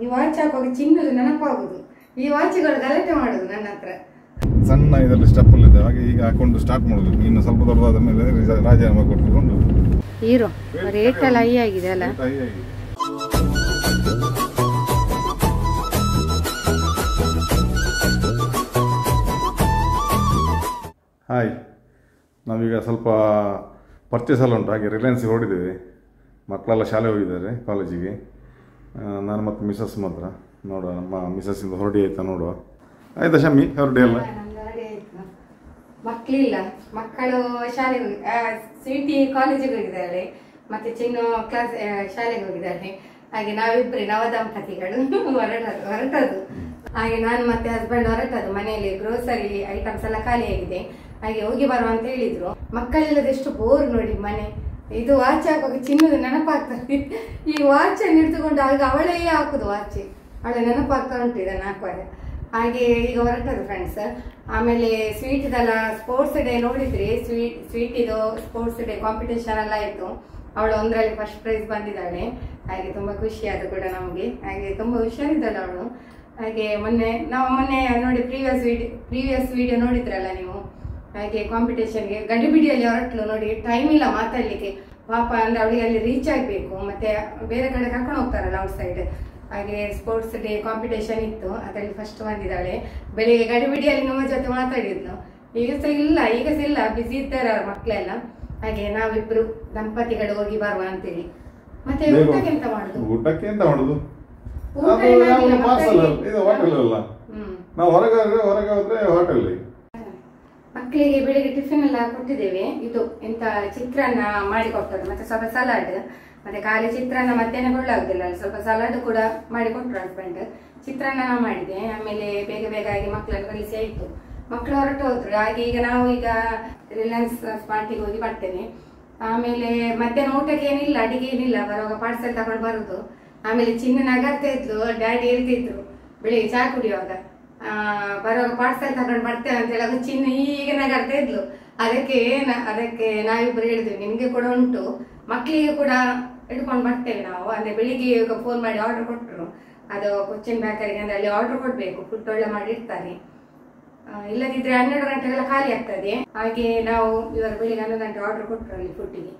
ಈ ವಾಚ್ ಹಾಕುವಾಗ ಚಿನ್ನದ ನೆನಪಾಗುದು. ಈ ವಾಚ್ಗಳು ಗಲಾಟೆ ಮಾಡುದು ನನ್ನ ಹತ್ರ. ಸಣ್ಣ ಇದರಲ್ಲಿ ಸ್ಟೆಪ್ ಇದೆ, ಹಾಗೆ ಈಗ ಹಾಕೊಂಡು ಸ್ಟಾರ್ಟ್ ಮಾಡುದು. ಇನ್ನು ಸ್ವಲ್ಪ ದೊಡ್ಡದಾದ ಮೇಲೆ ರಾಜೀನಾಮೆ ಕೊಟ್ಟುಕೊಂಡು ಹೀರೋ ರೇಟ್ ಎಲ್ಲ ಹೈ ಆಗಿದೆ ಅಲ್ಲ. ಹಾಯ್, ನಾವೀಗ ಸ್ವಲ್ಪ ಪರ್ಚೇಸ್ ಎಲ್ಲ ಉಂಟು, ಹಾಗೆ ರಿಲಯನ್ಸ್ಗೆ ಹೊರಡಿದ್ದೇವೆ. ಮಕ್ಕಳೆಲ್ಲ ಶಾಲೆ ಹೋಗಿದ್ದಾರೆ, ಕಾಲೇಜಿಗೆ. ನಾನು ಮತ್ತು ಮಿಸಸ್ ಮಾತ್ರ ನೋಡುವ. ನಮ್ಮ ಮಿಸಸ್ಸಿಂದ ಹೊರಡಿ ಆಯ್ತಾ ನೋಡುವ. ಆಯ್ತಾ ಶಮ್ಮಿ, ಹೊರಡಿ ಅಲ್ಲ? ಮಕ್ಕಳಿಲ್ಲ, ಮಕ್ಕಳು ಶಾಲೆಗೆ ಸಿಟಿ ಕಾಲೇಜಿಗೆ ಹೋಗಿದ್ದಾರೆ, ಮತ್ತು ಚಿನ್ನ ಕ್ಲಾಸ್ ಶಾಲೆಗೆ ಹೋಗಿದ್ದಾರೆ. ಹಾಗೆ ನಾವಿಬ್ಬರೇ ನವದಂಪತಿಗಳು ಹೊರಟದು. ಹಾಗೆ ನಾನು ಮತ್ತೆ ಹಸ್ಬೆಂಡ್ ಹೊರಟದ್ದು. ಮನೆಯಲ್ಲಿ ಗ್ರೋಸರಿ ಐಟಮ್ಸ್ ಎಲ್ಲ ಖಾಲಿಯಾಗಿದೆ, ಹಾಗೆ ಹೋಗಿ ಬರುವ ಅಂತ ಹೇಳಿದ್ರು. ಮಕ್ಕಳೆಲ್ಲದ ಎಷ್ಟು ಬೋರ್ ನೋಡಿ ಮನೆ. ಇದು ವಾಚ್ ಹಾಕುವಾಗ ಚಿನ್ನದ ನೆನಪಾಗ್ತದೆ. ಈ ವಾಚನ್ನು ಹಿಡಿದುಕೊಂಡು ಆಗ ಅವಳೇ ಹಾಕುದು ವಾಚ್. ಅವಳ ನೆನಪಾಗ್ತಾ ಉಂಟು ಇದನ್ನು ಹಾಕುವಾಗ. ಹಾಗೆ ಈಗ ಹೊರಟದು ಫ್ರೆಂಡ್ಸ್. ಆಮೇಲೆ ಸ್ವೀಟ್ ಇದೆಲ್ಲ ಸ್ಪೋರ್ಟ್ಸ್ ಡೇ ನೋಡಿದ್ರಿ, ಸ್ವೀಟಿದು ಸ್ಪೋರ್ಟ್ಸ್ ಡೇ ಕಾಂಪಿಟೇಷನ್ ಎಲ್ಲ ಇತ್ತು. ಅವಳು ಒಂದರಲ್ಲಿ ಫಸ್ಟ್ ಪ್ರೈಸ್ ಬಂದಿದ್ದಾಳೆ. ಹಾಗೆ ತುಂಬ ಖುಷಿ ಆಯಿತು ಕೂಡ ನಮಗೆ. ಹಾಗೆ ತುಂಬ ಹುಷಾರಿದ್ದಲ್ಲ ಅವಳು. ಹಾಗೆ ಮೊನ್ನೆ ನೋಡಿ ಪ್ರೀವಿಯಸ್ ವಿಡಿಯೋ ನೋಡಿದ್ರಲ್ಲ ನೀವು. ಹಾಗೆ ಕಾಂಪಿಟೇಷನ್ಗೆ ಗಡಿಬಿಡಿಯಲ್ಲಿ ಹೊರಟಲು ನೋಡಿ, ಟೈಮ್ ಇಲ್ಲ ಮಾತಾಡಲಿಕ್ಕೆ. ಪಾಪ ಅಂದರೆ ಅವಳಿಗೆ ಅಲ್ಲಿ ರೀಚ್ ಆಗಬೇಕು, ಮತ್ತು ಬೇರೆ ಕಡೆ ಕರ್ಕೊಂಡು ಹೋಗ್ತಾರಲ್ಲ ಔಟ್ ಸೈಡ್. ಹಾಗೆ ಸ್ಪೋರ್ಟ್ಸ್ ಡೇ ಕಾಂಪಿಟೇಷನ್ ಇತ್ತು, ಅದರಲ್ಲಿ ಫಸ್ಟ್ ಬಂದಿದ್ದಾಳೆ. ಬೆಳಿಗ್ಗೆ ಗಡಿಬಿಡಿಯಲ್ಲಿ ನಮ್ಮ ಜೊತೆ ಮಾತಾಡಿದ್ಲು. ಈಗ ಸಹ ಇಲ್ಲ, ಬಿಸಿ ಇದ್ದಾರೆ ಅವ್ರ ಮಕ್ಕಳೆಲ್ಲ. ಹಾಗೆ ನಾವಿಬ್ರು ದಂಪತಿಗಳು ಹೋಗಿ ಬರುವ ಅಂತೇಳಿ. ಮತ್ತೆ ಊಟಕ್ಕೆ ಎಂತ ಮಾಡುದು? ಮಕ್ಕಳಿಗೆ ಬೆಳಿಗ್ಗೆ ಟಿಫಿನ್ ಎಲ್ಲ ಕೊಟ್ಟಿದ್ದೇವೆ. ಇದು ಎಂತ ಚಿತ್ರಾನ್ನ ಮಾಡಿ ಕೊಟ್ಟರು, ಮತ್ತೆ ಸ್ವಲ್ಪ ಸಲಾಡ್. ಮತ್ತೆ ಖಾಲಿ ಚಿತ್ರಾನ್ನ ಮಧ್ಯಾಹ್ನ ಕೊಳ್ಳಾಗುದಿಲ್ಲ, ಸ್ವಲ್ಪ ಸಲಾಡ್ ಕೂಡ ಮಾಡಿ ಕೊಟ್ಟರು ಹಸ್ಬೆಂಡ್. ಚಿತ್ರಾನ್ನ ಮಾಡಿದೆ. ಆಮೇಲೆ ಬೇಗ ಆಗಿ ಮಕ್ಕಳನ್ನು ಕಲಿಸಿ ಆಯ್ತು. ಮಕ್ಕಳು ಹೊರಟು ಹೋದ್ರು. ಹಾಗೆ ಈಗ ನಾವು ರಿಲಯನ್ಸ್ ಪಾರ್ಟಿಗೆ ಹೋಗಿ ಬರ್ತೇನೆ. ಆಮೇಲೆ ಮಧ್ಯಾಹ್ನ ಊಟಕ್ಕೆ ಏನಿಲ್ಲ, ಅಡಿಗೆ ಏನಿಲ್ಲ, ಬರುವಾಗ ಪಾರ್ಸಲ್ ತಗೊಂಡು ಬರುದು. ಆಮೇಲೆ ಚಿನ್ನ ನಗರ್ತಾ ಇದ್ಲು, ಡ್ಯಾಡಿ ಹೇಳ್ತಿದ್ರು ಬೆಳಿಗ್ಗೆ ಚಹಾ ಕುಡಿಯುವಾಗ, ಬರುವಾಗ ಪಾರ್ಸಲ್ ತಗೊಂಡು ಬರ್ತೇವೆ ಅಂತ ಹೇಳುವಾಗ ಚಿನ್ನ ಹೀಗೆ ನಗರ್ತಾ ಇದ್ಲು. ಅದಕ್ಕೆ ನಾವಿಬ್ರು ಹೇಳಿದ್ವಿ, ನಿಮ್ಗೆ ಕೂಡ ಉಂಟು, ಮಕ್ಕಳಿಗೆ ಕೂಡ ಇಟ್ಕೊಂಡು ಬರ್ತೇವೆ ನಾವು. ಅಂದ್ರೆ ಬೆಳಿಗ್ಗೆ ಈಗ ಫೋನ್ ಮಾಡಿ ಆರ್ಡರ್ ಕೊಟ್ಟರು, ಅದು ಕೊಚ್ಚಿನ್ ಬೇಕರಿಗೆ. ಅಂದ್ರೆ ಅಲ್ಲಿ ಆರ್ಡರ್ ಕೊಡ್ಬೇಕು, ಫುಡ್ ಒಳ್ಳೆ ಮಾಡಿ ಇರ್ತಾರೆ, ಇಲ್ಲದಿದ್ರೆ 12 ಗಂಟೆಗೆಲ್ಲ ಖಾಲಿ ಆಗ್ತದೆ. ಹಾಗೆ ನಾವು ಇವಾಗ ಬೆಳಿಗ್ಗೆ 11 ಗಂಟೆ ಆರ್ಡರ್ ಕೊಟ್ಟರು ಅಲ್ಲಿ ಫುಡ್ಡಿಗೆ.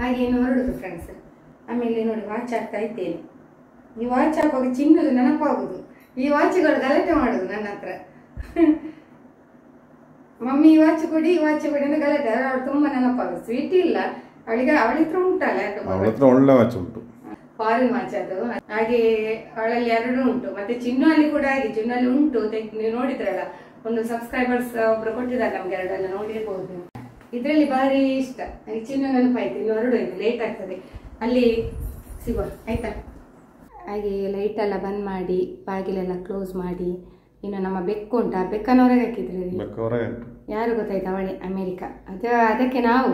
ಹಾಗೆ ಇನ್ನು ಹೊರಡುದು ಫ್ರೆಂಡ್ಸ್. ಆಮೇಲೆ ನೋಡಿ ವಾಚ್ ಹಾಕ್ತಾ ಇದ್ದೇನೆ. ಈ ವಾಚ್ ಹಾಕುವಾಗ ಚಿನ್ನದ ನೆನಪಾಗುದು. ಈ ವಾಚ್ಗಳು ಗಲಾಟೆ ಮಾಡುದು ನನ್ನ ಹತ್ರ. ಮಮ್ಮಿ ಈ ವಾಚ್ ಕೊಡಿ, ಈ ವಾಚ್ ಕೊಡಿ ಅಂದ್ರೆ ಗಲಾಟೆ. ಅವಳು ತುಂಬಾ ನೆನಪಾಗುದು. ಸ್ವೀಟ್ ಇಲ್ಲ ಅವಳಿಗೆ, ಅವಳಿತ್ರ ಉಂಟಲ್ಲ, ಒಳ್ಳೆ ವಾಚ್ ಉಂಟು, ಫಾರಿನ್ ವಾಚ್ ಅದು. ಹಾಗೆ ಅವಳಲ್ಲಿ ಎರಡು ಉಂಟು, ಮತ್ತೆ ಚಿನ್ನಲ್ಲಿ ಕೂಡ ಹಾಗೆ ಚಿನ್ನಲ್ಲಿ ಉಂಟು. ನೀವು ನೋಡಿದ್ರಲ್ಲ, ಒಂದು ಸಬ್ಸ್ಕ್ರೈಬರ್ಸ್ ಒಬ್ರು ಕೊಟ್ಟಿದ್ದಾರೆ ನಮ್ಗೆ, ಎರಡೆಲ್ಲ ನೋಡಿರ್ಬೋದು. ಇದರಲ್ಲಿ ಭಾರಿ ಇಷ್ಟ. ನನಗೆ ಚಿನ್ನ ನೆನಪಾಯ್ತು. ಇನ್ನು ಹೊರಡು, ಇನ್ನು ಲೇಟ್ ಆಗ್ತದೆ, ಅಲ್ಲಿ ಸಿಗುವ ಆಯ್ತಾ. ಹಾಗೆ ಲೈಟೆಲ್ಲ ಬಂದ್ ಮಾಡಿ, ಬಾಗಿಲೆಲ್ಲ ಕ್ಲೋಸ್ ಮಾಡಿ. ಇನ್ನು ನಮ್ಮ ಬೆಕ್ಕು ಉಂಟು, ಆ ಬೆಕ್ಕನ್ನು ಹೊರಗೆ ಹಾಕಿದ್ರೆ ಯಾರು ಗೊತ್ತಾಯ್ತು, ಅವಳೆ ಅಮೇರಿಕಾ. ಅದಕ್ಕೆ ನಾವು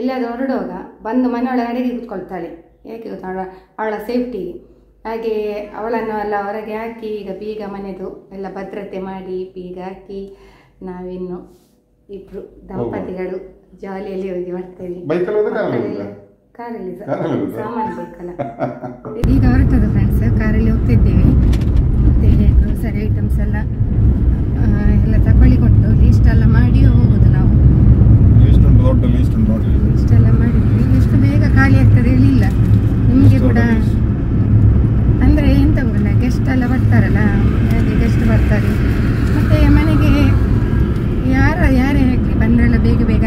ಎಲ್ಲಾದ್ರೂ ಹೊರಡುವಾಗ ಬಂದು ಮನೆಯೊಳಗೆ ಅಡಿಗೆ ಕೂತ್ಕೊಳ್ತಾಳೆ, ಯಾಕೆ ಗೊತ್ತಾಳ ಅವಳ ಸೇಫ್ಟಿಗೆ. ಹಾಗೆ ಅವಳನ್ನು ಎಲ್ಲ ಹೊರಗೆ ಹಾಕಿ, ಈಗ ಬೀಗ ಮನೆದು ಎಲ್ಲ ಭದ್ರತೆ ಮಾಡಿ ಬೀಗ ಹಾಕಿ, ನಾವಿನ್ನು ಇಬ್ರು ದಂಪತಿಗಳು ಜಾಲಿಯಲ್ಲಿ ಹೋಗಿ ಬರ್ತೇವೆ. ಕಾರಲ್ಲಿ ಸಾಮಾನು ಬೇಕಲ್ಲ, ಈಗ ಹೊರಟದು ಫ್ರೆಂಡ್ಸ್. ಕಾರಲ್ಲಿ ಹೋಗ್ತಿದ್ದೇವೆ. ಮತ್ತೆ ಗ್ರೋಸರಿ ಐಟಮ್ಸ್ ಎಲ್ಲ ತಗೊಳ್ಳಿಕೊಂಡು ಲೀಸ್ಟ್ ಎಲ್ಲ ಮಾಡಿ ಹೋಗೋದು ನಾವು. ಲೀಸ್ಟ್ ಎಲ್ಲ ಮಾಡಿದ್ವಿ. ಎಷ್ಟು ಬೇಗ ಖಾಲಿ ಆಗ್ತದೆ ಹೇಳಿಲ್ಲ ನಿಮಗೆ ಕೂಡ. ಅಂದರೆ ಎಂತ ಗೊತ್ತಿಲ್ಲ, ಗೆಸ್ಟ್ ಎಲ್ಲ ಬರ್ತಾರಲ್ಲ, ಹಾಗೆ ಗೆಸ್ಟ್ ಬರ್ತಾರೆ. ಮತ್ತು ಮನೆಗೆ ಯಾರೇ ಆಗಲಿ ಬಂದರೆಲ್ಲ ಬೇಗ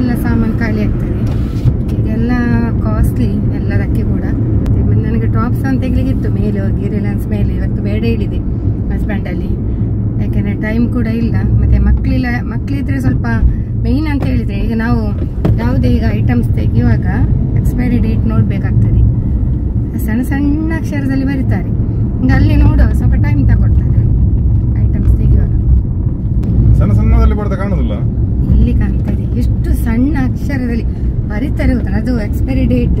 ಎಲ್ಲ ಸಾಮಾನು ಖಾಲಿ ಆಗ್ತದೆ. ಇದೆಲ್ಲ ಕಾಸ್ಟ್ಲಿ ಎಲ್ಲದಕ್ಕೆ ಕೂಡ. ನನಗೆ ಟಾಪ್ಸ್ ಅಂತ ತೆಗಲಿಕ್ಕಿತ್ತು ಮೇಲೆ ಹೋಗಿ ರಿಲಯನ್ಸ್ ಮೇಲೆ. ಇವತ್ತು ಬೇಡ ಹೇಳಿದೆ ಹಸ್ಬೆಂಡಲ್ಲಿ, ಯಾಕೆಂದರೆ ಟೈಮ್ ಕೂಡ ಇಲ್ಲ. ಮತ್ತು ಮಕ್ಕಳಿದ್ರೆ ಸ್ವಲ್ಪ ಮೇಯ್ನ್ ಅಂತ ಹೇಳಿದರೆ, ಈಗ ನಾವು ಯಾವುದೇ ಈಗ ಐಟಮ್ಸ್ ತೆಗೆಯುವಾಗ ಎಕ್ಸ್ಪೈರಿ ಡೇಟ್ ನೋಡಬೇಕಾಗ್ತದೆ. ಸಣ್ಣ ಅಕ್ಷರದಲ್ಲಿ ಬರೀತಾರೆ, ಹಿಂಗೆ ಅಲ್ಲಿ ನೋಡುವ ಸ್ವಲ್ಪ ಟೈಮ್ ತಗೊಳ್ತದೆ ಐಟಮ್ಸ್ ತೆಗೆಯುವಾಗ. ಇಲ್ಲಿ ಕಾಣ್ತದೆ ಎಷ್ಟು ಸಣ್ಣ ಅಕ್ಷರದಲ್ಲಿ ಬರೀತಾರೆ ಗೊತ್ತಲ್ಲ, ಅದು ಎಕ್ಸ್ಪೈರಿ ಡೇಟ್.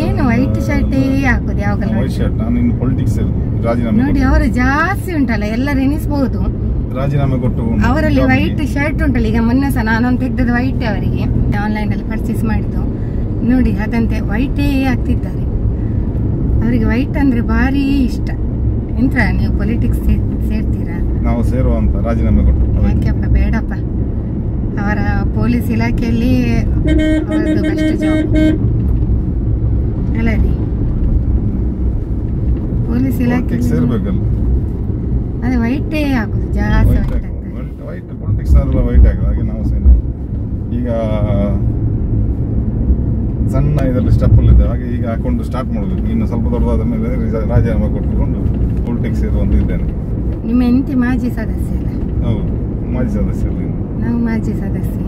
ಏನು ವೈಟ್ ಶರ್ಟ್ ಹಾಕೋದು ಯಾವಾಗಲೂ ವೈಟ್ ಶರ್ಟ್. ನಾನು ಇನ್ನು ಪೊಲಿಟಿಕ್ಸ್ ರಾಜೀನಾಮೆ ನೋಡಿ ಅವರು ಜಾಸ್ತಿ ಉಂಟಲ್ಲ ಎಲ್ಲರೂ ಎನಿಸಬಹುದು ರಾಜೀನಾಮೆ ಕೊಟ್ಟು ಅವರಲ್ಲಿ ವೈಟ್ ಶರ್ಟ್ ಉಂಟಲ್ಲ. ಈಗ ಮೊನ್ನೆ ಸಹ ನಾನೊಂದು ತೆಗ್ದದ್ದು ವೈಟ್ ಅವರಿಗೆ ಆನ್ಲೈನ್ ಅಲ್ಲಿ ಪರ್ಚೇಸ್ ಮಾಡಿದ್ದು ನೋಡಿ ಅದಂತೆ ವೈಟೇ ಆಗ್ತಿದ್ದಾರೆ. ಅವರಿಗೆ ವೈಟ್ ಅಂದ್ರೆ ಭಾರಿ ಇಷ್ಟ. ಎಂತ ನೀವು ಪೊಲಿಟಿಕ್ಸ್ ಸೇರ್ತೀರಾ? ನಾವು ಸೇರುವ ಅಂತ ರಾಜೀನಾಮೆ ಕೊಟ್ಟು ಯಾಕೆಪ್ಪ ಬೇಡಪ್ಪ ಅವರ ಪೊಲೀಸ್ ಇಲಾಖೆಯಲ್ಲಿ ಅಲ್ಲ ರೀ ಪೊಲೀಸ್ ಇಲಾಖೆ ಸೇರ್ಬೇಕಲ್ಲ ಅದೇ ವೈಟೇ ಆಗುದು ಜಾಸ್ತಿ ವೈಟ್ ಪೊಲಿಟಿಕ್ಸ್ ವೈಟ್ ಆಗೋದು. ಹಾಗೆ ನಾವು ಸೇರಿ ಈಗ ಸಣ್ಣ ಇದರಲ್ಲಿ ಸ್ಟೆಪ್ ಅಲ್ಲಿ ಇದ್ದೇವೆ. ಹಾಗೆ ಈಗ ಹಾಕೊಂಡು ಸ್ಟಾರ್ಟ್ ಮಾಡೋದು. ಇನ್ನು ಸ್ವಲ್ಪ ದೊಡ್ಡದಾದ ಮೇಲೆ ರಾಜೀನಾಮೆ ಕೊಟ್ಟುಕೊಂಡು ಪೊಲಿಟಿಕ್ಸ್ ಇರುವಂತ ಇದ್ದೇನೆ. ನಿಮ್ಮ ಹೆಂಡತಿ ಮಾಜಿ ಸದಸ್ಯ ಅಲ್ಲ? ಹೌದು ಮಾಜಿ ಸದಸ್ಯ. ನಾವು ಮಾಜಿ ಸದಸ್ಯ.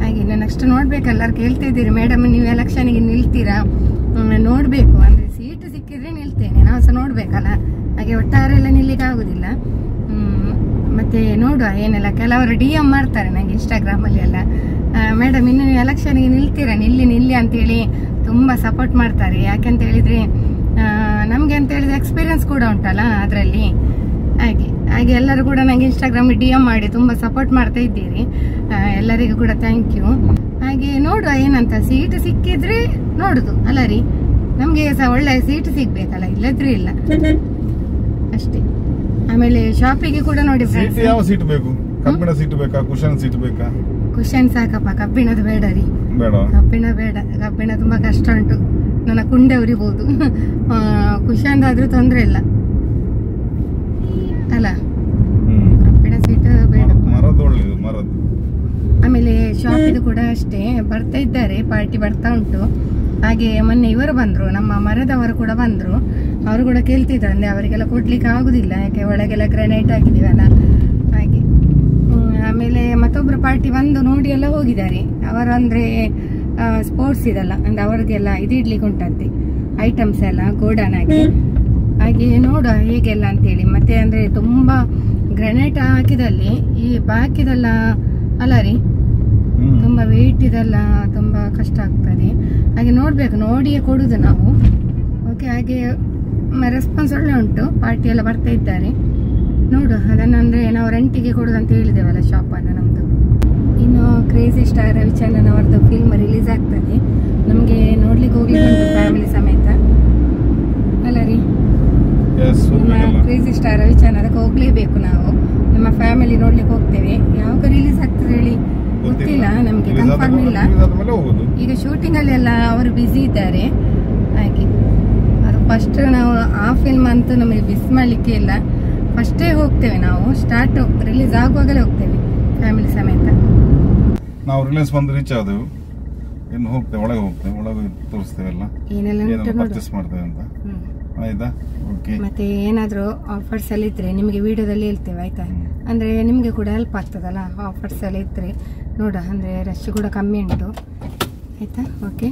ಹಾಗೆ ನಾನು ನೆಕ್ಸ್ಟ್ ನೋಡ್ಬೇಕು. ಎಲ್ಲರೂ ಕೇಳ್ತಾ ಇದ್ದೀರಿ ಮೇಡಮ್ ನೀವು ಎಲೆಕ್ಷನ್ಗೆ ನಿಲ್ತೀರಾ ನೋಡ್ಬೇಕು ಅಂದ್ರೆ ಸೀಟು ಸಿಕ್ಕಿದ್ರೆ ನಿಲ್ತೇನೆ ನಾವು ಸಹ ನೋಡ್ಬೇಕಲ್ಲ. ಹಾಗೆ ಒಟ್ಟಾರೆ ಎಲ್ಲ ನಿಲ್ಲಿಗೆ ಆಗುದಿಲ್ಲ. ಮತ್ತೆ ನೋಡುವ ಏನೆಲ್ಲ ಕೆಲವರು DM ಮಾಡ್ತಾರೆ ನಂಗೆ ಇನ್ಸ್ಟಾಗ್ರಾಮಲ್ಲಿ ಎಲ್ಲ ಮೇಡಮ್ ಇನ್ನು ನೀವು ಎಲೆಕ್ಷನ್ಗೆ ನಿಲ್ತೀರಾ ನಿಲ್ಲಿ ನಿಲ್ಲಿ ಅಂತೇಳಿ ತುಂಬ ಸಪೋರ್ಟ್ ಮಾಡ್ತಾರೆ. ಯಾಕೆಂತ ಹೇಳಿದರೆ ನಮಗೆ ಅಂತ ಹೇಳಿದ್ರೆ ಎಕ್ಸ್ಪೀರಿಯನ್ಸ್ ಕೂಡ ಉಂಟಲ್ಲ ಅದರಲ್ಲಿ. ಹಾಗೆ ಹಾಗೆ ಎಲ್ಲರೂ ಕೂಡ ನನಗೆ ಇನ್ಸ್ಟಾಗ್ರಾಮಿಗೆ DM ಮಾಡಿ ತುಂಬ ಸಪೋರ್ಟ್ ಮಾಡ್ತಾ ಇದ್ದೀರಿ. ಎಲ್ಲರಿಗೂ ಕೂಡ ಥ್ಯಾಂಕ್ ಯು. ಹಾಗೆ ನೋಡುವ ಏನಂತ ಸೀಟು ಸಿಕ್ಕಿದ್ರೆ ನೋಡುದು ಅಲ್ಲ ರೀ. ನಮಗೆ ಸಹ ಒಳ್ಳೆ ಸೀಟು ಸಿಗ್ಬೇಕಲ್ಲ ಇಲ್ಲದ್ರೂ ಇಲ್ಲ ಅಷ್ಟೇ. ಆಮೇಲೆ ಶಾಪಿಗೆ ಕೂಡ ನೋಡಿ ಯಾವ ಸೀಟ್ ಬೇಕು? ಕಬ್ಬಿಣ ಸೀಟ್ ಬೇಕಾ ಕುಶನ್ ಸೀಟ್ ಬೇಕಾ? ಕುಶನ್ ಸಾಕಪ್ಪ ಕಬ್ಬಿಣದ ಬೇಡ ರೀ. ಕಬ್ಬಿಣ ಬೇಡ ಕಬ್ಬಿಣ ತುಂಬಾ ಕಷ್ಟ ಉಂಟು. ನನ್ನ ಕುಂಡೆ ಉರಿಬಹುದು. ಕುಶನ್ ಆದ್ರೂ ತೊಂದ್ರೆ ಇಲ್ಲ ಅಲ್ಲ. ಕಬ್ಬಿಣ ಸೀಟ್ ಬೇಡ. ಆಮೇಲೆ ಶಾಪಿದು ಕೂಡ ಅಷ್ಟೇ ಬರ್ತಾ ಇದ್ದಾರೆ ಪಾರ್ಟಿ ಬರ್ತಾ ಉಂಟು. ಹಾಗೆ ಮೊನ್ನೆ ಇವರು ಬಂದ್ರು ನಮ್ಮ ಮರದವರು ಕೂಡ ಬಂದ್ರು. ಅವರು ಕೂಡ ಕೇಳ್ತಿದ್ರು ಅಂದ್ರೆ ಅವರಿಗೆಲ್ಲ ಕೊಡ್ಲಿಕ್ಕೆ ಆಗುದಿಲ್ಲ ಯಾಕೆ ಒಳಗೆಲ್ಲ ಗ್ರೆನೇಟ್ ಹಾಕಿದೀವಲ್ಲ ಹಾಗೆ. ಆಮೇಲೆ ಮತ್ತೊಬ್ರು ಪಾರ್ಟಿ ಬಂದು ನೋಡಿ ಎಲ್ಲ ಹೋಗಿದ್ದಾರೆ. ಅವರು ಅಂದ್ರೆ ಸ್ಪೋರ್ಟ್ಸ್ ಇದಲ್ಲ ಅಂದ್ರೆ ಅವ್ರಿಗೆಲ್ಲ ಇದಿಡ್ಲಿಕ್ಕೆ ಉಂಟಂತೆ ಐಟಮ್ಸ್ ಎಲ್ಲ ಗೋಡನ್ ಹಾಕಿ. ಹಾಗೆ ನೋಡುವ ಹೇಗೆಲ್ಲ ಅಂತೇಳಿ. ಮತ್ತೆ ಅಂದ್ರೆ ತುಂಬಾ ಗ್ರೆನೇಟ್ ಹಾಕಿದಲ್ಲಿ ಈ ಬಾಕಿದೆಲ್ಲ ಅಲ್ಲ ರೀ ತುಂಬಾ ವೇಟ್ ಇದೆಲ್ಲ ತುಂಬಾ ಕಷ್ಟ ಆಗ್ತದೆ. ಹಾಗೆ ನೋಡ್ಬೇಕು ನೋಡಿಯೇ ಕೊಡುದು ನಾವು. ಓಕೆ ಹಾಗೆ ರೆಸ್ಪಾನ್ಸ್ ಒಳ್ಳೆ ಉಂಟು. ಪಾರ್ಟಿ ಎಲ್ಲ ಬರ್ತಾ ಇದ್ದಾರೆ ನೋಡು. ಅದನ್ನು ಅಂದರೆ ನಾವು ರೆಂಟಿಗೆ ಕೊಡೋದಂತ ಹೇಳಿದೆವಲ್ಲ ಶಾಪನ್ನು ನಮ್ಮದು. ಇನ್ನು ಕ್ರೇಜಿ ಸ್ಟಾರ್ ರವಿಚಂದ್ರನ್ ಅವ್ರದ್ದು ಫಿಲ್ಮ್ ರಿಲೀಸ್ ಆಗ್ತದೆ. ನಮಗೆ ನೋಡ್ಲಿಕ್ಕೆ ಹೋಗ್ಲಿಕ್ಕೆ ಉಂಟು ಫ್ಯಾಮಿಲಿ ಸಮೇತ ಅಲ್ಲ ರೀ. ಕ್ರೇಜಿ ಸ್ಟಾರ್ ರವಿಚಂದ್ರನ್ ಅದಕ್ಕೆ ಹೋಗ್ಲೇಬೇಕು ನಾವು ನಮ್ಮ ಫ್ಯಾಮಿಲಿ ನೋಡ್ಲಿಕ್ಕೆ ಹೋಗ್ತೇವೆ. ಯಾವಾಗ ರಿಲೀಸ್ ಆಗ್ತದೆ ಹೇಳಿ ಗೊತ್ತಿಲ್ಲ ನಮಗೆ ಕನ್ಫರ್ಮ್ ಇಲ್ಲ. ಈಗ ಶೂಟಿಂಗಲ್ಲೆಲ್ಲ ಅವರು ಬ್ಯುಸಿ ಇದ್ದಾರೆ. ಹಾಗೆ ಫಸ್ಟ್ ನಾವು ಆ ಫಿಲ್ಮ್ ಅಂತೂ ನಮಗೆ ಮಿಸ್ ಮಾಡಲಿಕ್ಕೆ ಇಲ್ಲ. ಫಸ್ಟೇ ಹೋಗ್ತೇವೆ ನಾವು ಸ್ಟಾರ್ಟ್ ರಿಲೀಸ್ ಆಗುವಾಗಲೇ ಹೋಗ್ತೇವೆ ಫ್ಯಾಮಿಲಿ ಸಮೇತ. ನಾವು ರಿಲೀಸ್ ಬಂದು ರೀಚ್ ಆದೆವು ಇನ್ನು ಹೋಗ್ತೇವೆ ಒಳಗೆ ಹೋಗ್ತೇವೆ ಒಳಗೆ ತೋರಿಸ್ತೇವೆ ಎಲ್ಲ ಏನೆಲ್ಲ ಪರ್ಚೇಸ್ ಮಾಡ್ತೇವೆ ಅಂತ ಆಯ್ತಾ. ಓಕೆ ಮತ್ತೆ ಏನಾದರೂ ಆಫರ್ಸ್ ಎಲ್ಲ ಇದ್ರೆ ನಿಮಗೆ ವಿಡಿಯೋದಲ್ಲಿ ಹೇಳ್ತೇವೆ ಆಯ್ತಾ. ಅಂದರೆ ನಿಮಗೆ ಕೂಡ ಹೆಲ್ಪ್ ಆಗ್ತದಲ್ಲ ಆಫರ್ಸ್ ಎಲ್ಲ ಇದ್ರೆ ನೋಡ. ಅಂದರೆ ರಶ್ ಕೂಡ ಕಮ್ಮಿ ಉಂಟು ಆಯಿತಾ. ಓಕೆ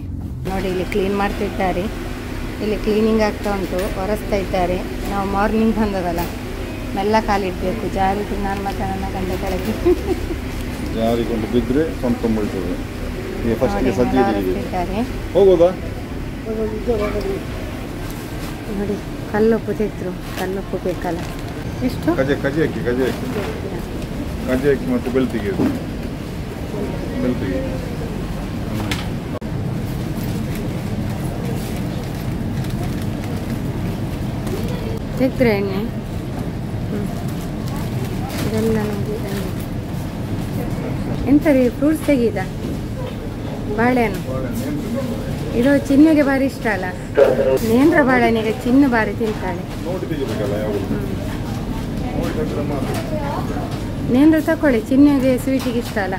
ನೋಡಿ ಇಲ್ಲಿ ಕ್ಲೀನ್ ಮಾಡ್ತಿದ್ದಾರೆ. ಇಲ್ಲಿ ಕ್ಲೀನಿಂಗ್ ಆಗ್ತಾ ಉಂಟು ಒರೆಸ್ತಾ ಇದ್ದಾರೆ. ನಾವು ಮಾರ್ನಿಂಗ್ ಬಂದದಲ್ಲ ಮೆಲ್ಲ ಕಾಲಿಡಬೇಕು ಜಾರಿ ನಾನು ಮತ್ತೆ ನನ್ನ ಗಂಡ ಕೆಳಗೆ ಜಾರಿಕೊಂಡು ಬಿದ್ದರೆ ನೋಡಿ ಕಲ್ಲೊಪ್ಪು ತೆಗೆದ್ರು. ಕಲ್ಲೊಪ್ಪು ಬೇಕಲ್ಲ ಎಷ್ಟು ಮತ್ತು ಬೆಳ್ತಿಗೆ ತೆಗ್ದ್ರೆ ಎಣ್ಣೆ ಇದೆಲ್ಲ ನೋಡಿ ಎಂತ ರೀ ಫ್ರೂಟ್ಸ್ ತೆಗೀದ ಬಾಳೆಹಣ್ಣು ಇದು ಚಿನ್ನಿಗೆ ಭಾರಿ ಇಷ್ಟ ಅಲ್ಲ ನೇಂದ್ರ ಬಾಳೆಹಣ್ಣಿಗೆ ಚಿನ್ನ ಭಾರಿ ತಿಂತಾಳೆ. ನೇಂದ್ರ ತಕೊಳ್ಳಿ ಚಿನ್ನಿಗೆ ಸ್ವೀಟಿಗೆ ಇಷ್ಟ ಅಲ್ಲ.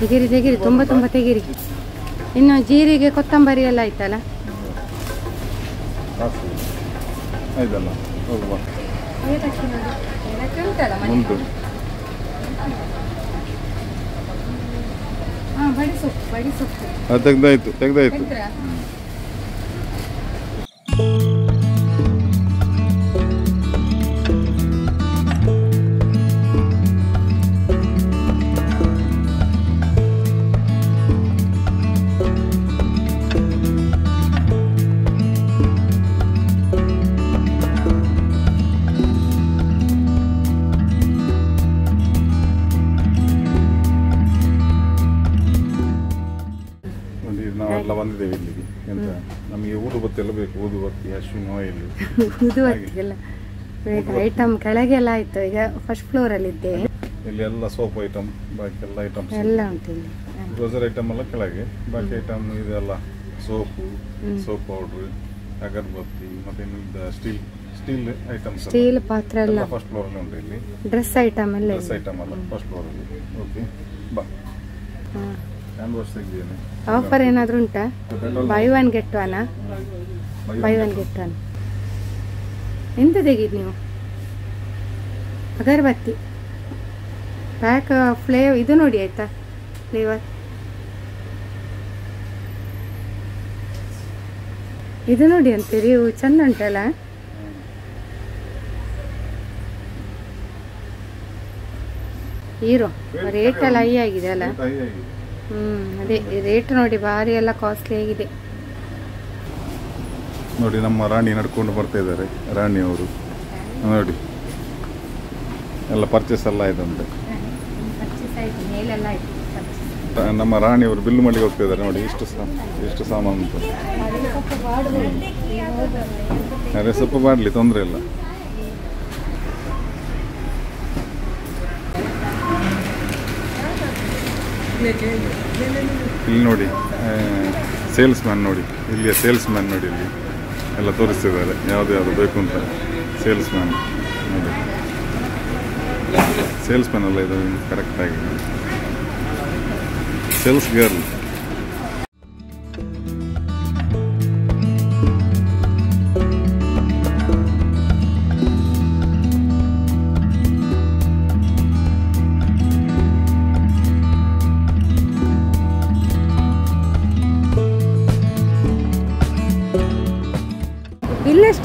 ತೆಗಿರಿ ತೆಗಿರಿ ತುಂಬ ತುಂಬ ತೆಗಿರಿ. ಇನ್ನು ಜೀರಿಗೆ ಕೊತ್ತಂಬರಿ ಎಲ್ಲ ಆಯ್ತಲ್ಲ هذا لا والله. هذا شنو؟ هذا كم مندور. باري سوق باري سوق. هذا تقدر. ಐಟಮ್ ಕೆಳಗೆಲ್ಲ ಆಯ್ತು, ಈಗ ಫಸ್ಟ್ ಫ್ಲೋರ್ ಅಲ್ಲಿ ಇದ್ದೇವೆ. ಇಲ್ಲಿ ಎಲ್ಲ ಸೋಪ್ ಐಟಮ್ ಬಾಕಿ ಎಲ್ಲ ಐಟಮ್ಸ್ ಎಲ್ಲ ಉಂಟು. ಗ್ರೋಸರಿ ಐಟಮ್ ಎಲ್ಲ ಕೆಳಗೆ, ಬಾಕಿ ಐಟಮ್ ಇದೆಲ್ಲ ಸೋಪು, ಸೋಪ್ ಪೌಡರ್, ಅಗರಬತ್ತಿ, ಮತ್ತೆ ಸ್ಟೀಲ್ ಐಟಮ್ಸ್, ಸ್ಟೀಲ್ ಪಾತ್ರೆ ಎಲ್ಲ ಫಸ್ಟ್ ಫ್ಲೋರ್ ಅಲ್ಲಿ ಉಂಟು. ಇಲ್ಲಿ ಡ್ರೆಸ್ ಐಟಮ್ ಎಲ್ಲ ಫಸ್ಟ್ ಫ್ಲೋರ್ ಅಲ್ಲಿ. ಓಕೆ ಬಾ. ಆಫರ್ ಏನಾದರೂ ಉಂಟಾ? Buy one get one. ಎಂತ ತೆಗೀರಿ ನೀವು? ಅಗರಬತ್ತಿ ಪ್ಯಾಕ್ ಫ್ಲೇವರ್ ಇದು ನೋಡಿ ಆಯ್ತಾ, ಫ್ಲೇವರ್ ಇದು ನೋಡಿ ಅಂತೀರಿ, ಚೆಂದ ಉಂಟಲ್ಲ. ಹೀರೋ ರೇಟ್ ಎಲ್ಲ ಹೈ ಆಗಿದೆ ಅಲ್ಲ? ಅದೇ ರೇಟ್ ನೋಡಿ, ಭಾರಿ ಎಲ್ಲ ಕಾಸ್ಟ್ಲಿ ಆಗಿದೆ ನೋಡಿ. ನಮ್ಮ ರಾಣಿ ನಡ್ಕೊಂಡು ಬರ್ತಾ ಇದ್ದಾರೆ, ರಾಣಿ ಅವರು ನೋಡಿ. ಎಲ್ಲ ಪರ್ಚೇಸ್ ಎಲ್ಲ ಆಯ್ತಂತೆ, ನಮ್ಮ ರಾಣಿ ಅವರು ಬಿಲ್ ಮಾಡಿ ಹೋಗ್ತಾ ಇದ್ದಾರೆ ನೋಡಿ. ಎಷ್ಟು ಸಾಮಾನು ಉಂಟು. ಅದೇ ಸೊಪ್ಪು ಬಾಡಲಿ, ತೊಂದರೆ ಇಲ್ಲ. ಇಲ್ಲಿ ನೋಡಿ ಸೇಲ್ಸ್ಮ್ಯಾನ್ ನೋಡಿ, ಇಲ್ಲಿಯ ಸೇಲ್ಸ್ಮ್ಯಾನ್ ನೋಡಿ, ಇಲ್ಲಿ ಎಲ್ಲ ತೋರಿಸ್ತಿದ್ದಾರೆ ಯಾವುದು ಯಾವುದು ಬೇಕು ಅಂತ. ಸೇಲ್ಸ್ಮ್ಯಾನ್ ನೋಡಿ, ಸೇಲ್ಸ್ಮ್ಯಾನ್ ಎಲ್ಲ ಇದು ಕರೆಕ್ಟಾಗಿ. ಸೇಲ್ಸ್ ಗರ್ಲ್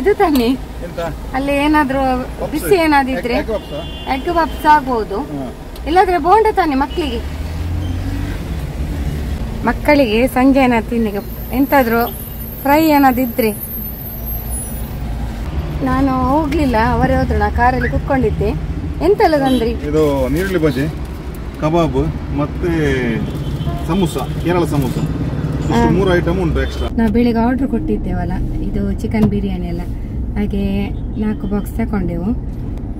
ಇದು ತನ್ನಿ. ಅಲ್ಲಿ ಏನಾದ್ರು ಬಿಸಿ ಏನಾದಿದ್ರೆ ಎಗ್ ಪಪ್ಸ್ ಆಗ್ಬಹುದು, ಇಲ್ಲಾದ್ರೆ ಬೋಂಡ ತಾನೆ ಮಕ್ಕಳಿಗೆ. ಸಂಜೆ ಏನಾದ್ರು ತಿನ್ನಿಗೆ ಎಂತಾದ್ರು ಫ್ರೈ ಏನಾದಿದ್ರೆ. ನಾನು ಹೋಗ್ಲಿಲ್ಲ, ಅವರೇ ಹೋದ್ರು, ನಾ ಕಾರಲ್ಲಿ ಕುತ್ಕೊಂಡಿದ್ದೆ. ಎಂತೆಲ್ಲ ತಂದ್ರಿ? ಇದು ನೀರುಳ್ಳಿ ಬಜೆ, ಕಬಾಬ್, ಮತ್ತೆ ಸಮೋಸ, ಕೇರಳ ಸಮೋಸ, ಮೂರು ಐಟಮ್ ಉಂಟು ಎಕ್ಸ್ಟ್ರಾ. ನಾ ಬೆಳಿಗ್ಗೆ ಆರ್ಡರ್ ಕೊಟ್ಟಿದ್ದೇವಲ್ಲ ಇದು ಚಿಕನ್ ಬಿರಿಯಾನಿ ಎಲ್ಲ, ಹಾಗೆ 4 ಬಾಕ್ಸ್ ತಗೊಂಡೆವು.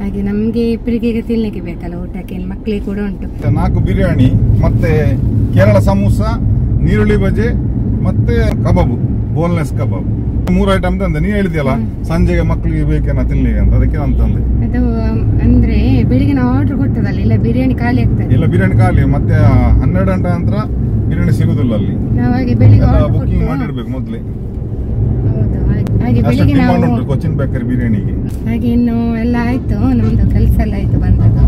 ಹಾಗೆ ನಮಗೆ ಇಬ್ಬರಿಗೆ ತಿನ್ಲಿಕ್ಕೆ ಬೇಕಲ್ಲ ಊಟಕ್ಕೆ, ಮಕ್ಕಳಿಗೆ ಕೂಡ ಉಂಟು. 4 ಬಿರಿಯಾನಿ, ಮತ್ತೆ ಕೇರಳ ಸಮೋಸ, ನೀರುಳ್ಳಿ ಬಜೆ, ಮತ್ತೆ ಕಬಾಬು, ಬೋನ್ಲೆಸ್ ಕಬಾಬ್, 3 ಐಟಮ್ ತಂದೆ. ನೀನ್ ಹೇಳಿದ್ಯಲ್ಲ ಸಂಜೆಗೆ ಮಕ್ಕಳಿಗೆ ಬೇಕೇನ ತಿನ್ಲಿಕ್ಕೆ ಅಂತ, ಅದಕ್ಕೆ ನಾನು ತಂದೆ. ಅದು ಅಂದ್ರೆ ಬೆಳಿಗ್ಗೆ ನಾವು ಆರ್ಡರ್ ಕೊಟ್ಟದಲ್ಲ, ಇಲ್ಲ ಬಿರಿಯಾನಿ ಖಾಲಿ ಆಗ್ತದೆ. ಇಲ್ಲ ಬಿರಿಯಾನಿ ಖಾಲಿ, ಮತ್ತೆ 12 ಗಂಟೆ ನಂತರ ಬಿರಿಯಾನಿ ಸಿಗುದಿಲ್ಲ ಅಲ್ಲಿ. ಬುಕ್ಕಿಂಗ್ ಮಾಡಿರ್ಬೇಕು ಮೊದಲೇ. ಹಾಗೆ ಇನ್ನು ಎಲ್ಲ ಆಯ್ತು, ನಮ್ದು ಕೆಲಸ ಎಲ್ಲ ಆಯ್ತು, ಬಂದದ್ದು.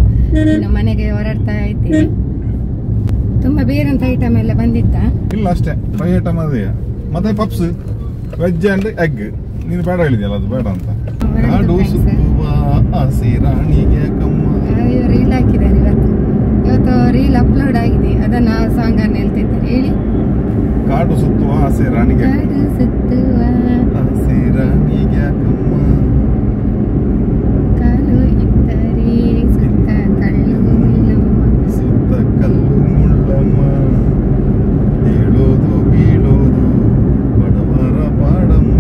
ಇನ್ನು ಮನೆಗೆ ಹೊರಡ್ತಾ ಇದ್ದೀವಿ. ತುಂಬಾ ಬೇರೆಂತ ಐಟಮ್ ಎಲ್ಲ ಬಂದಿತ್ತ? ಇಲ್ಲ ಅಷ್ಟೇ, 5 ಐಟಮ್ ಅದೇ. ಮತ್ತೆ ಪಪ್ಸ್, ವೆಜ್ ಅಂಡ್ ಎಗ್. ನೀನು ಬೇಡ ಹೇಳಿದ್ಯಲ್ಲ, ಅದು ಬೇಡ ಅಂತ. ರೀಲ್ ಹಾಕಿದ್ದಾರೆ ಇವತ್ತು, ರೀಲ್ ಅಪ್ಲೋಡ್ ಆಗಿದೆ, ಅದನ್ನ ಸಾಂಗ್ ಅನ್ನ ಹೇಳ್ತಿದ್ದಾರೆ ಹೇಳಿ. ಕಾಡು ಸುತ್ತುವ ಆಸೆ ರಾಣಿಗೆ, ಕಾಡು ಸುತ್ತುವ ಆಸೆ ರಾಣಿಗೆ, ಕಾಲು ಇತ್ತರಿ ಸುತ್ತ ಕಲ್ಲು ಮುಳ್ಳಮ್ಮ, ಸುತ್ತ ಕಲ್ಲು ಮುಳ್ಳಮ್ಮ, ಹೇಳೋದು ಬೀಳೋದು ಬಡವರ ಪಾಡಮ್ಮ.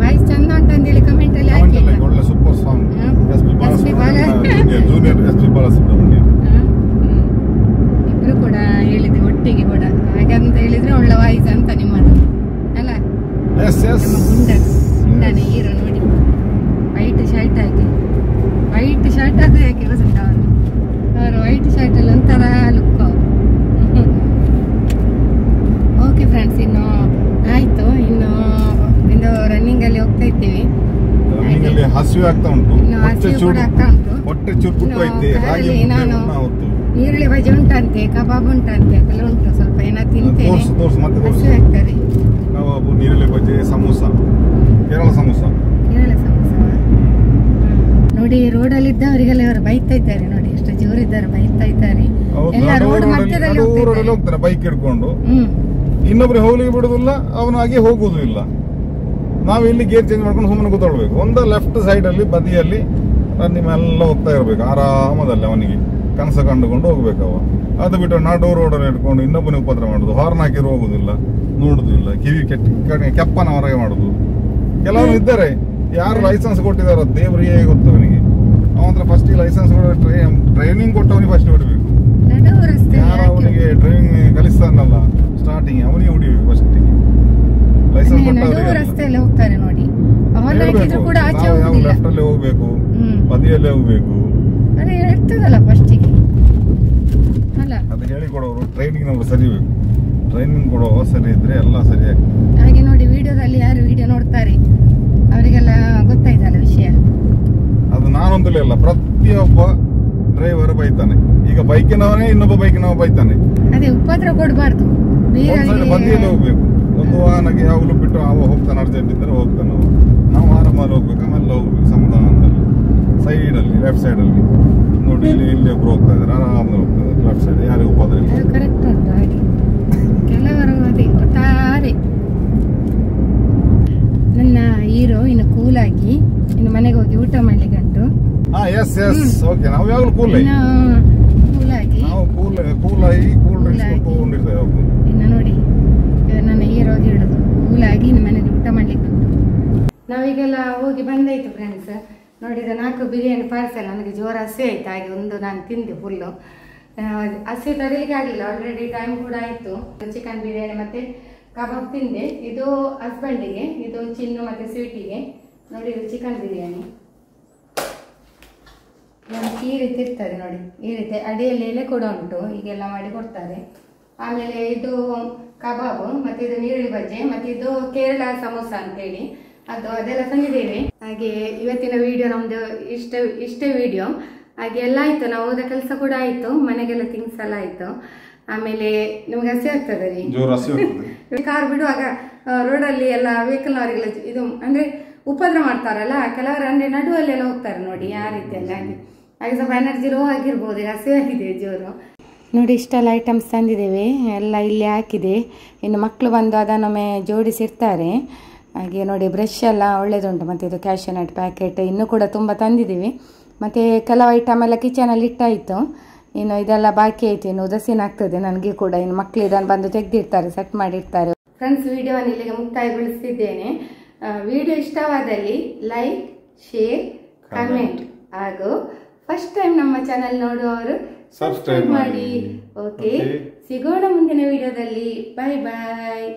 ವಾಯ್ಸ್ ಚಂದ ಉಂಟು ಅಂತೇಳಿ ಕಮೆಂಟ್ ಅಲ್ಲಿ ಹಾಕಿ. ಒಳ್ಳೆ ಸೂಪರ್ ಸಾಂಗ್. shirt ಅದು ಯಾಕೆ ಗೊತ್ತಾ ಅವನು ವೈಟ್ ಶರ್ಟ್ ಅಲ್ಲಿ ಒಂಥರ ಲುಕ್. ಓಕೆ ಫ್ರೆಂಡ್ಸ್, ಇನ್ನು ಆಯ್ತು, ಇನ್ನು ಇನ್ನು ರನ್ನಿಂಗ್ ಅಲ್ಲಿ ಹೋಗ್ತಾ ಇದ್ದೀವಿ. ಹಸಿವೆ ಆಗ್ತಾ ಉಂಟು, ಹೊಟ್ಟೆ ಚುರುಕುತ್ತಾ ಇದೆ. ಹಾಗೆ ನಾನು ಈರುಳ್ಳಿ ಬಜಿ ಉಂಟಂತೆ, ಕಬಾಬ್ ಉಂಟಂತೆ, ಎಲ್ಲ ಉಂಟು. ಸ್ವಲ್ಪ ಏನೋ ತಿಂತೇನೆ, ಹಸಿವೆ ಆಗ್ತಾರೆ. ಕಬಾಬು, ಈರುಳ್ಳಿ ಬಜಿ, ಸಮೋಸ, ಕೇರಳ ಸಮೋಸ, ಕೇರಳ ಸಮೋಸ ನೋಡಿ. ರೋಡ್ ಅಲ್ಲಿ ಇದ್ದವರಿಗೆಲ್ಲ ಇವರು ಬೈತಾ ಇದ್ದಾರೆ ನೋಡಿ, ಎಷ್ಟು ಜೋರಿದ್ದಾರೆ, ಬೈತಾ ಇದ್ದಾರೆ. ಎಲ್ಲ ರೋಡ್ ಮಧ್ಯದಲ್ಲಿ ಹೋಗ್ತಾರೆ ಬೈಕ್ ಹಿಡ್ಕೊಂಡು, ಇನ್ನೊಬ್ರು ಹೋಗ್ಲಿಕ್ಕೆ ಬಿಡುದಿಲ್ಲ, ಅವನ ಹಾಗೆ ಹೋಗುದು ಇಲ್ಲ. ನಾವು ಇಲ್ಲಿ ಗೇರ್ ಚೇಂಜ್ ಮಾಡ್ಕೊಂಡು ಸುಮ್ಮನೆ ಕೂತ್ಕೊಳ್ಬೇಕು. ಒಂದ ಲೆಫ್ಟ್ ಸೈಡ್ ಅಲ್ಲಿ ಬದಿಯಲ್ಲಿ ನಿಮ್ಮೆಲ್ಲ ಹೋಗ್ತಾ ಇರ್ಬೇಕು ಆರಾಮದಲ್ಲಿ. ಅವನಿಗೆ ಕನಸ ಕಂಡುಕೊಂಡು ಹೋಗ್ಬೇಕು. ಅವ ಅದು ಬಿಟ್ಟು ನಾಡೋ ರೋಡಲ್ಲಿ ಇಟ್ಕೊಂಡು ಇನ್ನೊಬ್ಬನಿಗೆ ಉಪದ್ರ ಮಾಡುದು, ಹಾರ್ನ್ ಹಾಕಿರು ಹೋಗುದಿಲ್ಲ, ನೋಡುದಿಲ್ಲ, ಕಿವಿ ಕೆಪ್ಪನ ಹೊರಗೆ ಮಾಡುದು. ಕೆಲವರು ಇದ್ದಾರೆ ಯಾರು ಲೈಸೆನ್ಸ್ ಕೊಟ್ಟಿದಾರ ದೇವ್ರಿಗೆ ಗೊತ್ತು ಅವನಿಗೆ. ಅವನ ಫಸ್ಟ್ ಲೈಸೆನ್ಸ್ ಟ್ರೈನಿಂಗ್ ಕೊಟ್ಟವನಿಗೆ ಫಸ್ಟ್ ಹೊಡಿಬೇಕು. ಯಾರು ಅವನಿಗೆ ಡ್ರೈವಿಂಗ್ ಕಲಿಸ್ತಾನಲ್ಲ ಸ್ಟಾರ್ಟಿಂಗ್, ಅವನಿಗೆ ಹೊಡಿಬೇಕು ಫಸ್ಟ್. ರಸ್ತೆಯಲ್ಲಿ ಹೋಗ್ತಾರೆ ನೋಡಿ, ಲೆಫ್ಟ್ ಅಲ್ಲಿ ಹೋಗ್ಬೇಕು, ಬದಿಯಲ್ಲಿ ಹೋಗ್ಬೇಕು ಅಲ್ಲ. ಅದು ಹೇಳಿಕೊಡೋರು ಟ್ರೈನಿಂಗ್ ನಮ್ಗೆ ಸರಿಬೇಕು, ಟ್ರೈನಿಂಗ್ ಕೊಡೋರು ಸರಿ ಇದ್ರೆ ಎಲ್ಲ ಸರಿ ಆಗ್ತದೆ. ಹಾಗೆ ನೋಡಿ ವಿಡಿಯೋದಲ್ಲಿ ಯಾರು ವಿಡಿಯೋ ನೋಡ್ತಾರೆ ಅವರಿಗೆಲ್ಲ ಗೊತ್ತಾಯ್ತಲ್ಲ ವಿಷಯ. ಅದು ನಾನೊಂದಲೇ ಅಲ್ಲ, ಪ್ರತಿಯೊಬ್ಬ ಡ್ರೈವರ್ ಬೈತಾನೆ. ಈಗ ಬೈಕಿನವನೇ ಇನ್ನೊಬ್ಬ ಬೈಕಿನವ ಬೈತಾನೆ. ಅದೇ ಉಪದ್ರ ಕೊಡಬಾರ್ದು, ಬದಿಯಲ್ಲಿ ಹೋಗ್ಬೇಕು. ಒಂದು ವಾಹನಕ್ಕೆ ಯಾವಾಗಲೂ ಬಿಟ್ಟು ಅವ ಹೋಗ್ತಾನೆ, ಅರ್ಜೆಂಟ್ ಇದ್ದರೆ ಹೋಗ್ತಾನೆ. ನಾವು ಆರಾಮಲ್ಲಿ ಹೋಗ್ಬೇಕು, ಆಮೇಲೆ ಹೋಗ್ಬೇಕು ಸಮಾಧಾನದಲ್ಲಿ. ಸೈಡಲ್ಲಿ, ಲೆಫ್ಟ್ ಸೈಡಲ್ಲಿ ನೋಡಿ, ಇಲ್ಲಿ ಇಲ್ಲಿ ಒಬ್ರು ಹೋಗ್ತಾ ಇದ್ದಾರೆ, ಆರಾಮಲ್ಲಿ ಹೋಗ್ತಾ ಇದ್ದಾರೆ ಲೆಫ್ಟ್ ಸೈಡ್, ಯಾರಿಗೂ ಉಪದ್ರ ಇಲ್ಲ. ಕರೆಕ್ಟ್ ಉಂಟು. ಹಾಗೆ ಕೆಲವರು ಅದೇ ಒಟ್ಟಾರೆ. ನನ್ನ ಹೀರೋ ಇನ್ನು ಕೂಲಾಗಿ ಇನ್ನು ಮನೆಗೆ ಹೋಗಿ ಊಟ ಮಾಡ್ಲಿಕ್ಕೆ ಉಂಟು. ನಾವು ಯಾವಾಗಲೂ ಕೂಲಾಗಿ ಇನ್ನು ನೋಡಿ ನನ್ನ ಹೀರೋ ಹಿಡಿದು ಕೂಲಾಗಿ ಇನ್ನು ಮನೆಗೆ ಊಟ ಮಾಡ್ಲಿಕ್ಕೆ ಉಂಟು. ನಾವೀಗೆಲ್ಲ ಹೋಗಿ ಬಂದಾಯ್ತು ಫ್ರೆಂಡ್ಸ್. ನೋಡಿದ 4 ಬಿರಿಯಾನಿ ಪಾರ್ಸೆಲ್. ನನಗೆ ಜೋರು ಹಸಿ ಆಯ್ತು, ಹಾಗೆ ಒಂದು ನಾನು ತಿಂದೆ ಫುಲ್ಲು. ಹಸಿ ತರಲಿಕ್ಕೆ ಆಗಲಿಲ್ಲ, ಆಲ್ರೆಡಿ ಟೈಮ್ ಕೂಡ ಆಯಿತು. ಚಿಕನ್ ಬಿರಿಯಾನಿ ಮತ್ತು ಕಬಾಬ್ ತಿಂದೆ. ಇದು ಹಸ್ಬೆಂಡಿಗೆ, ಇದು ಚಿನ್ನು ಮತ್ತು ಸ್ವೀಟಿಗೆ. ನೋಡಿ ಇದು ಚಿಕನ್ ಬಿರಿಯಾನಿ ಈ ರೀತಿ ಇರ್ತದೆ ನೋಡಿ, ಈ ರೀತಿ ಅಡಿಯಲ್ಲಿ ಎಲೆ ಕೂಡ ಉಂಟು, ಹೀಗೆಲ್ಲ ಮಾಡಿ ಕೊಡ್ತಾರೆ. ಆಮೇಲೆ ಇದು ಕಬಾಬು ಮತ್ತು ಇದು ನೀರುಳ್ಳಿ ಬಜ್ಜೆ ಮತ್ತು ಇದು ಕೇರಳ ಸಮೋಸ ಅಂತೇಳಿ ಅದು ಅದೆಲ್ಲ ತಂದಿದ್ದೇವೆ. ಹಾಗೆ ಇವತ್ತಿನ ವಿಡಿಯೋ ನಮ್ಮದು ಇಷ್ಟೇ ವಿಡಿಯೋ. ಹಾಗೆ ಎಲ್ಲ ಆಯಿತು, ನಾವು ಹೋದ ಕೆಲಸ ಕೂಡ ಆಯಿತು, ಮನೆಗೆಲ್ಲ ಥಿಂಗ್ಸ್ ಎಲ್ಲ ಆಯಿತು. ಆಮೇಲೆ ನಿಮ್ಗೆ ಹಸಿ ಆಗ್ತದೆ ರೀ, ಕಾರ್ ಬಿಡುವಾಗ ರೋಡಲ್ಲಿ ಎಲ್ಲ ವೆಹಿಕಲ್ ಅವರಿಗೆಲ್ಲ ಇದು ಅಂದರೆ ಉಪದ್ರ ಮಾಡ್ತಾರಲ್ಲ ಕೆಲವರು, ಅಂದರೆ ನಡುವಲ್ಲಿ ಎಲ್ಲ ಹೋಗ್ತಾರೆ ನೋಡಿ ಆ ರೀತಿಯಲ್ಲಿ. ಹಾಗೆ ಹಾಗೆ ಸ್ವಲ್ಪ ಎನರ್ಜಿ ಲೋ ಆಗಿರ್ಬೋದು, ಈಗ ಹಸಿ ಆಗಿದೆ ಜೋರು. ನೋಡಿ ಇಷ್ಟೆಲ್ಲ ಐಟಮ್ಸ್ ತಂದಿದ್ದೇವೆ, ಎಲ್ಲ ಇಲ್ಲಿ ಹಾಕಿದೆ. ಇನ್ನು ಮಕ್ಕಳು ಬಂದು ಅದನ್ನೊಮ್ಮೆ ಜೋಡಿಸಿರ್ತಾರೆ. ಹಾಗೆ ನೋಡಿ ಬ್ರಷ್ ಎಲ್ಲ ಒಳ್ಳೆಯದುಂಟು, ಮತ್ತು ಇದು ಕ್ಯಾಶ್ಯೂ ನಟ್ ಪ್ಯಾಕೆಟ್ ಇನ್ನೂ ಕೂಡ ತುಂಬ ತಂದಿದ್ದೀವಿ. ಮತ್ತು ಕೆಲವು ಐಟಮ್ ಎಲ್ಲ ಕಿಚನಲ್ಲಿ ಇಟ್ಟಾಯಿತು, ಇನ್ನು ಇದೆಲ್ಲ ಬಾಕಿ ಆಯ್ತು, ಇನ್ನು ಉದಸಿನ ಆಗ್ತದೆ ನನಗೆ ಕೂಡ. ಇನ್ನು ಮಕ್ಕಳು ಇದನ್ನು ಬಂದು ತೆಗೆದಿರ್ತಾರೆ, ಸೆಟ್ ಮಾಡಿರ್ತಾರೆ. ಫ್ರೆಂಡ್ಸ್, ವಿಡಿಯೋವನ್ನು ಇಲ್ಲಿಗೆ ಮುಕ್ತಾಯಗೊಳಿಸ್ತಿದ್ದೇನೆ. ವಿಡಿಯೋ ಇಷ್ಟವಾದಲ್ಲಿ ಲೈಕ್, ಶೇರ್, ಕಮೆಂಟ್ ಹಾಗೂ ಫಸ್ಟ್ ಟೈಮ್ ನಮ್ಮ ಚಾನಲ್ ನೋಡುವವರು ಸಬ್ಸ್ಕ್ರೈಬ್ ಮಾಡಿ. ಓಕೆ, ಸಿಗೋಣ ಮುಂದಿನ ವಿಡಿಯೋದಲ್ಲಿ. ಬಾಯ್ ಬಾಯ್.